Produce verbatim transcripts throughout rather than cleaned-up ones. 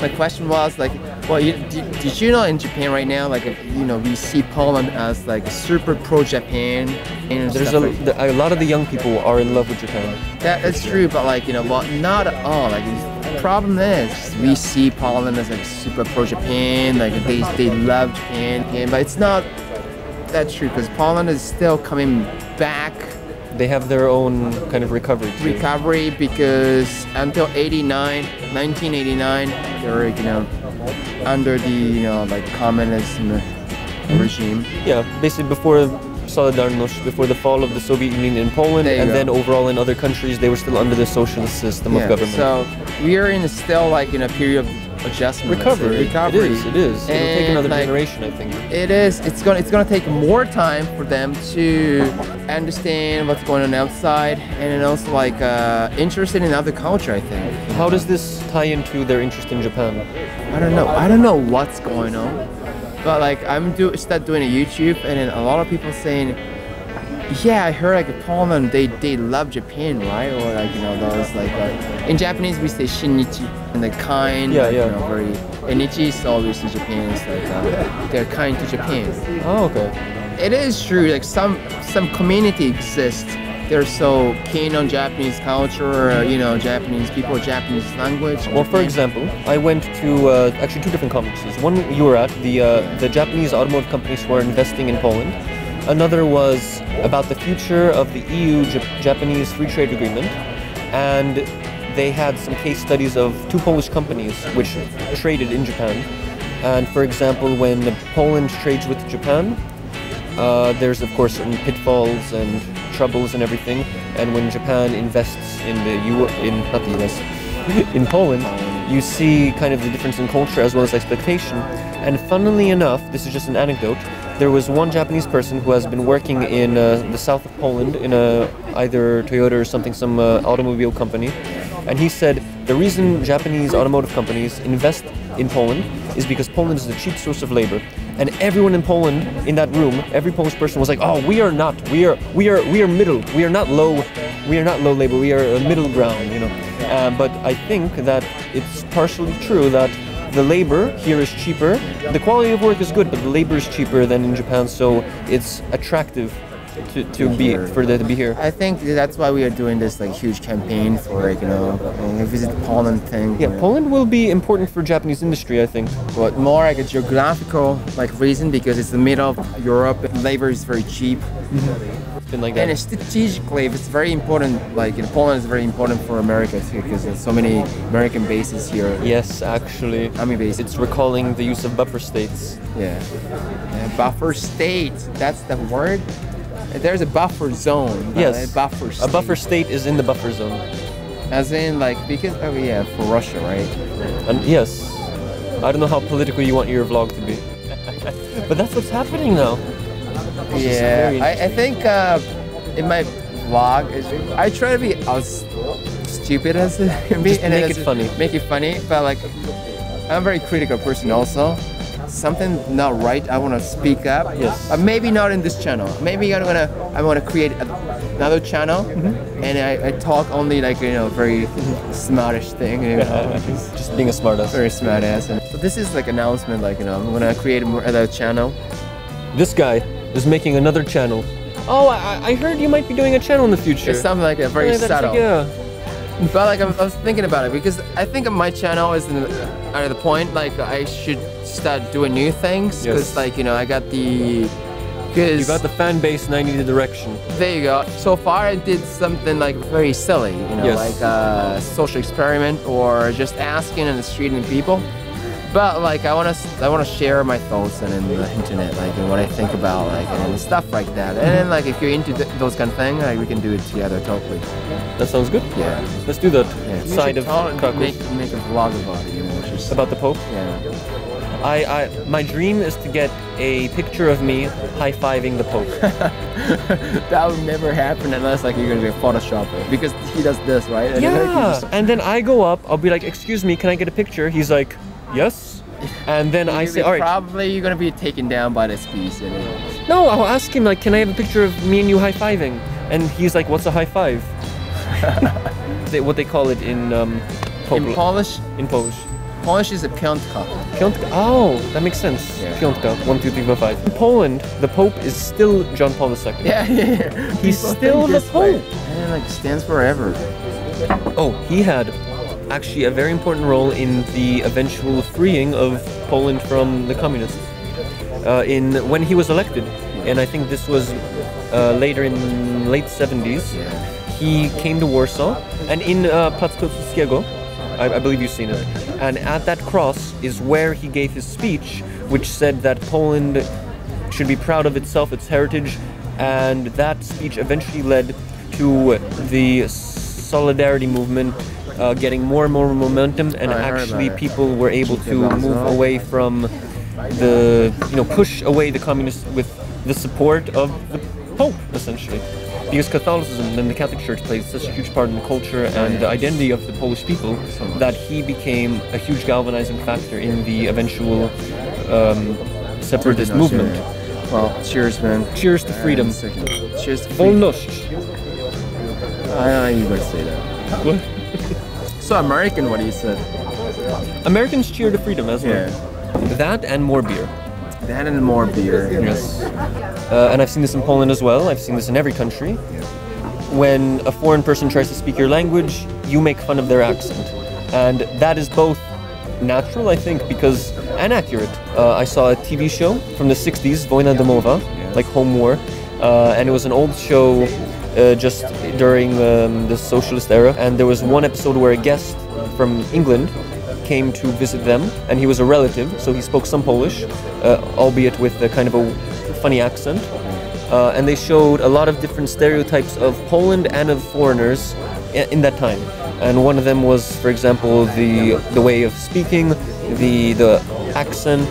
my question was like, well, you, did, did you know in Japan right now, like, you know, we see Poland as like super pro-Japan. And there's a, like, the, a lot of the young people are in love with Japan. That is true, but like, you know, well, not at all. Like, the problem is we see Poland as like super pro-Japan, like they, they love Japan, but it's not that true because Poland is still coming back. They have their own kind of recovery too. Recovery because until eighty-nine, nineteen eighty-nine, they were, you know, under the, you know, like communist regime. Yeah, basically before Solidarnosc, before the fall of the Soviet Union in Poland, and go. Then overall in other countries, they were still under the socialist system yeah, of government. So we are in still like in a period of adjustment, recovery. recovery. It is. It is. It'll take another like, generation, I think. It is. It's gonna. It's gonna take more time for them to understand what's going on outside, and also like uh, interested in other culture, I think. How does this tie into their interest in Japan? I don't know. I don't know what's going on. But like I'm do start doing a YouTube, and then a lot of people saying, "Yeah, I heard like Poland, they they love Japan, right?" Or like you know those like, like in Japanese we say shin-nichi, and the kind, yeah, like, yeah, you know, very and nichi is always in Japan. It's like uh, they're kind to Japan. Oh, okay. It is true. Like some some community exists. They're so keen on Japanese culture, you know, Japanese people, Japanese language. Well, for example, I went to uh, actually two different conferences. One you were at, the uh, the Japanese automotive companies who are investing in Poland. Another was about the future of the E U-Japanese Free Trade Agreement, and they had some case studies of two Polish companies which traded in Japan. And for example, when Poland trades with Japan, uh, there's of course certain pitfalls and troubles and everything, and when Japan invests in the U in not the U S in Poland, you see kind of the difference in culture as well as expectation. And funnily enough, this is just an anecdote. There was one Japanese person who has been working in uh, the south of Poland in a either Toyota or something, some uh, automobile company, and he said the reason Japanese automotive companies invest in Poland is because Poland is the cheap source of labor. And everyone in Poland, in that room, every Polish person was like, "Oh, we are not. We are. We are. We are middle. We are not low. We are not low labor. We are a middle ground." You know. Uh, but I think that it's partially true that the labor here is cheaper. The quality of work is good, but the labor is cheaper than in Japan, so it's attractive to, to be for them to be here. I think that's why we are doing this like huge campaign for like, you know, a visit Poland thing. Yeah, you know. Poland will be important for Japanese industry, I think. But more like a geographical like reason because it's the middle of Europe. Labor is very cheap. Mm-hmm. It's been like that. And strategically, it's very important. Like in Poland is very important for America too because there's so many American bases here. Yes, actually. Army bases. It's recalling the use of buffer states. Yeah, yeah buffer states. That's the word. There's a buffer zone. Yes, a buffer state. A buffer state is in the buffer zone. As in, like, because, oh yeah, for Russia, right? And yes. I don't know how political you want your vlog to be. But that's what's happening now. Yeah, I, I think uh, in my vlog, I try to be as stupid as it can be. Just and make it funny. Make it funny, but like, I'm a very critical person also. Something not right, I want to speak up. Yes. But maybe not in this channel. Maybe I'm gonna, I want to create a, another channel, mm-hmm. and I, I talk only like you know very smartish thing. You know, just, just being a smartass. Very smartass. And so this is like announcement, like you know, I'm gonna create another channel. This guy is making another channel. Oh, I, I heard you might be doing a channel in the future. It's something like that, very yeah, subtle. Like, yeah. But like I was thinking about it because I think my channel is in, at the point like I should start doing new things because yes. like you know I got the cause you got the fan base and I need the direction. There you go. So far I did something like very silly, you know, yes. like a social experiment or just asking and streeting people. But like I want to I want to share my thoughts and in the internet like and what I think about like and stuff like that. And then like if you're into th those kind of thing, like we can do it together totally. That sounds good. Yeah. Let's do that. Yeah. Side of Krakow. Make, make a vlog about it. You know, just... About the Pope? Yeah. I, I, my dream is to get a picture of me high-fiving the Pope. That would never happen unless like you're going to be a Photoshopper. Because he does this, right? And yeah. Then, like, just... And then I go up, I'll be like, "Excuse me, can I get a picture?" He's like, "Yes." And then I say, "All right." Probably you're going to be taken down by this piece. You know? No, I'll ask him, like, "Can I have a picture of me and you high-fiving?" And he's like, "What's a high-five?" They, what they call it in um, Polish. In Polish? In Polish. Polish is a Piontka. Piontka. Oh, that makes sense. Yeah. Piontka. One, two, three, four, five. In Poland, the Pope is still John Paul the Second. Yeah, yeah, yeah. He's People still the Pope. And it like stands forever. Oh, he had actually a very important role in the eventual freeing of Poland from the communists. Uh, in when he was elected, and I think this was uh, later in late seventies. Yeah. He came to Warsaw, and in uh, Plac, I, I believe you've seen it, and at that cross is where he gave his speech, which said that Poland should be proud of itself, its heritage, and that speech eventually led to the Solidarity movement uh, getting more and more momentum, and I actually people were able to move away from the, you know, push away the communists with the support of the Pope, essentially. Because Catholicism and the Catholic Church played such a huge part in the culture and the identity of the Polish people that he became a huge galvanizing factor in the eventual um, separatist movement. Well, cheers, man. Cheers to freedom. Cheers to freedom. I don't know you guys say that. What? So American, what do you say? Americans cheer to freedom as well. Yeah. That and more beer. That and more beer. Yes. Uh, and I've seen this in Poland as well. I've seen this in every country. Yeah. When a foreign person tries to speak your language, you make fun of their accent. And that is both natural, I think, because, and accurate. Uh, I saw a T V show from the sixties, Wojna Domowa, like Home War. Uh, and it was an old show uh, just during um, the socialist era. And there was one episode where a guest from England came to visit them, and he was a relative, so he spoke some Polish, uh, albeit with a kind of a funny accent. Uh, and they showed a lot of different stereotypes of Poland and of foreigners in that time. And one of them was, for example, the the way of speaking, the the accent,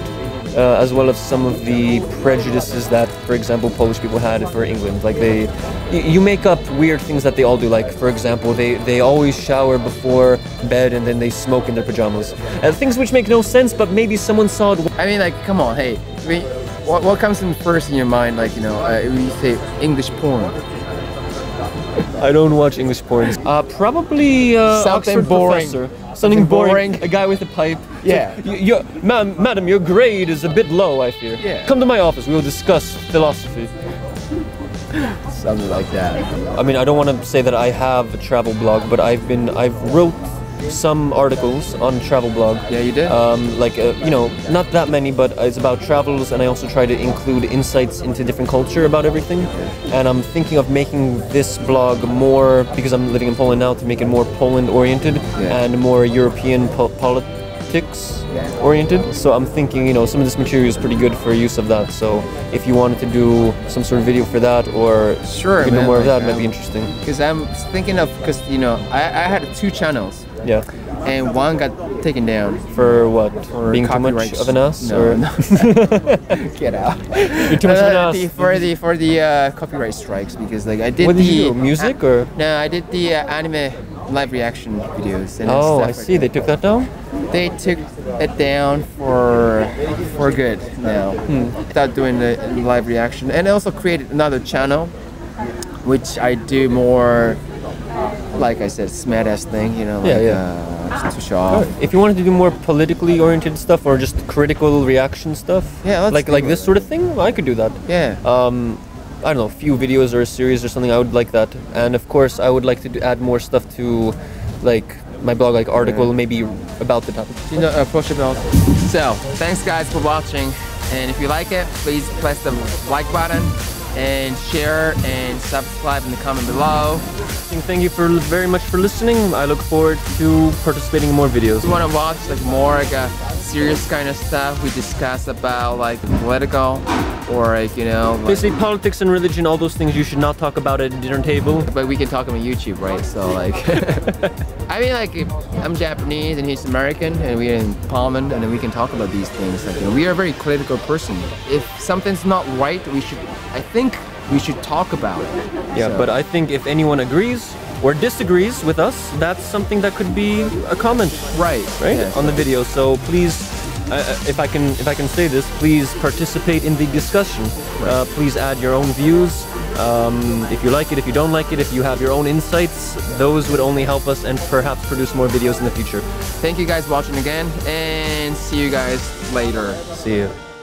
uh, as well as some of the prejudices that, for example, Polish people had for England. Like they, you make up weird things that they all do, like, for example, they, they always shower before bed and then they smoke in their pajamas. And things which make no sense, but maybe someone saw it. I mean, like, come on, hey, I mean, what, what comes in first in your mind, like, you know, uh, we say English porn? I don't watch English porn. Uh, probably uh, something Oxford boring. Professor. Something boring. boring, a guy with a pipe. Yeah. So, you, ma'am, madam, your grade is a bit low, I fear. Yeah. Come to my office, we will discuss philosophy. Something like that. I mean, I don't want to say that I have a travel blog, but I've been, I've wrote some articles on travel blog. Yeah, you did? Um, like, uh, you know, not that many, but it's about travels, and I also try to include insights into different culture about everything. And I'm thinking of making this blog more, because I'm living in Poland now, to make it more Poland-oriented yeah. and more European po politics. oriented, so I'm thinking, you know, some of this material is pretty good for use of that, so if you wanted to do some sort of video for that, or sure, man, do more like, of that, um, might be interesting. Because I'm thinking of, because, you know, I, I had two channels. Yeah. And one got taken down. For what? For being too much of an ass? No, or? No. Get out. You're too much of an ass. The, for the, for the uh, copyright strikes, because, like, I did what the... What did you do? Music, uh, or...? No, I did the uh, anime live reaction videos and oh, stuff. Oh, I see. Like they took that down? They took it down for for good now. Hmm. Without doing the live reaction. And I also created another channel, which I do more, like I said, smartass thing, you know, like, yeah, yeah. Uh, just to show off. Sure. If you wanted to do more politically oriented stuff or just critical reaction stuff, yeah, let's like like this sort of thing, I could do that. Yeah. Um, I don't know, few videos or a series or something, I would like that. And of course, I would like to do, add more stuff to, like, my blog, like, article, yeah. maybe about the topic. You know, approach about. So, thanks guys for watching. And if you like it, please press the like button. And share and subscribe in the comment below. Thank you for very much for listening. I look forward to participating in more videos. If you want to watch like more like a serious kind of stuff we discuss about like political or like you know like, basically politics and religion, all those things you should not talk about at a dinner table. But we can talk about YouTube, right? So like I mean like I'm Japanese and he's American and we're in Poland and then we can talk about these things. Like you know, we are a very critical person. If something's not right, we should I think we should talk about it. Yeah, so. But I think if anyone agrees or disagrees with us, that's something that could be a comment right, right? Yeah, on the video. So please I, if I can, if I can say this, please participate in the discussion. Uh, please add your own views. Um, if you like it, if you don't like it, if you have your own insights, those would only help us and perhaps produce more videos in the future. Thank you guys for watching again, and see you guys later. See you.